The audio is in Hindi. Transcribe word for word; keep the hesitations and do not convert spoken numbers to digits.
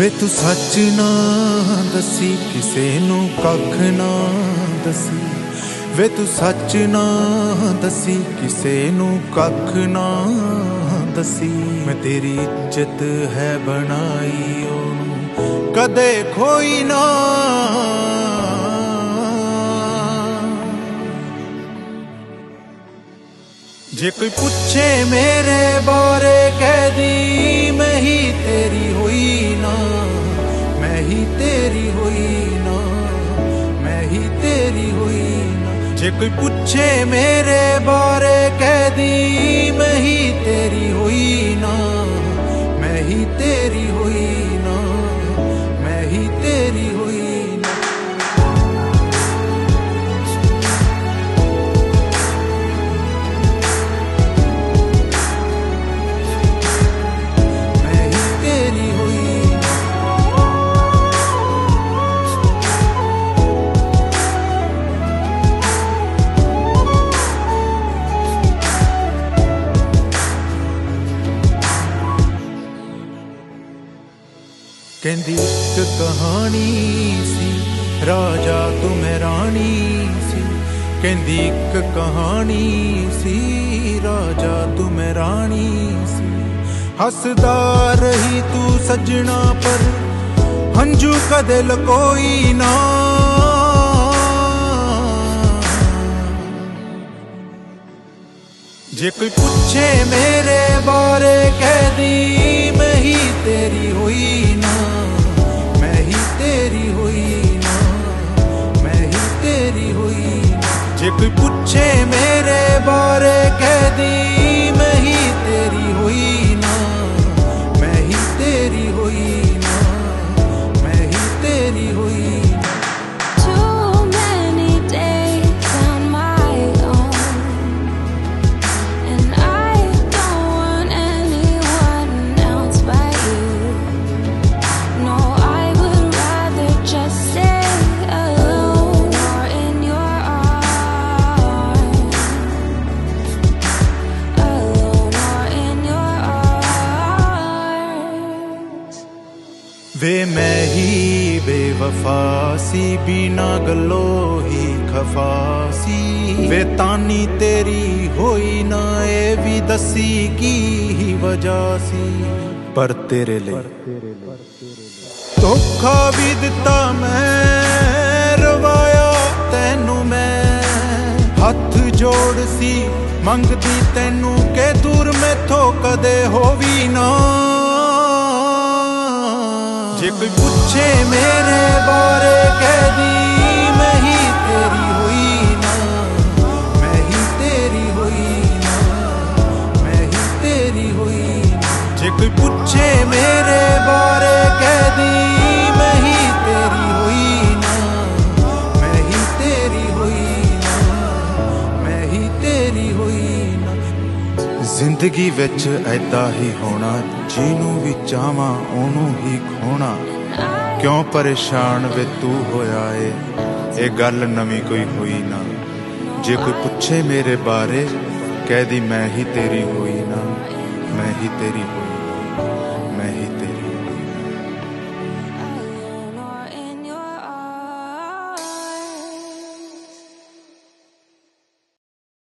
वे तू सच ना दसी किसे नू कख ना दसी, वे तू सच ना दसी किसे नू कख ना दसी। मैं तेरी इज्जत है बनाई ओ कदे खोई ना, जे कोई पूछे मेरे बारे कह दी मैं ही तेरी हुई ना, मैं ही तेरी हुई ना, मैं ही तेरी हुई ना। जे कोई पूछे मेरे बारे कह दी मैं ही तेरी हुई ना, मैं ही तेरी हुई ना, मैं ही तेरी हुई ना। कहंदी एक कहानी सी राजा तू मैं रानी सी, कहंदी एक कहानी सी राजा तू मैं रानी सी। हसदा रही तू सजना पर हंजू कदे लकोई ना, जे कोई पूछे मेरे बारे कह दी मैं ही तेरी हुई ना, मैं ही तेरी हुई ना, मैं ही तेरी हुई ना। जे कोई पूछे मेरे बारे कह दी मैं ही तेरी हुई ना, मैं ही तेरी हुई ना, मैं ही तेरी हुई ना। Too many days on my own, and I don't want anyone else but you. No, I would rather just stay alone or in your arms, alone or in your arms. वे मैं ही बेवफासी बिना गलो ही खफासी, वे तानी तेरी होई ना ए भी दसी की ही वजह सी। पर तेरे लिए धोखा भी दिता मैं रवाया तैनू मैं, हथ जोड़ सी मंगदी तैनू के दूर मैं थो कदे होवी ना। जे कोई पूछे मेरे बारे कह दी मैं ही तेरी हुई ना, मैं ही तेरी हुई ना, मैं ही तेरी हुई ना। जे कोई पूछे मेरे बारे कह दी मैं ही तेरी हुई ना, मैं ही तेरी हुई ना, मैं ही तेरी हुई ना। जिंदगी विच ऐदा ही होना, जिनू भी चाहवा ओनू ही खोना। क्यों परेशान वे तू होया है, ये गल नवी कोई हुई ना। जे कोई पूछे मेरे बारे कह दी मैं ही तेरी हुई ना, मैं ही तेरी हुई।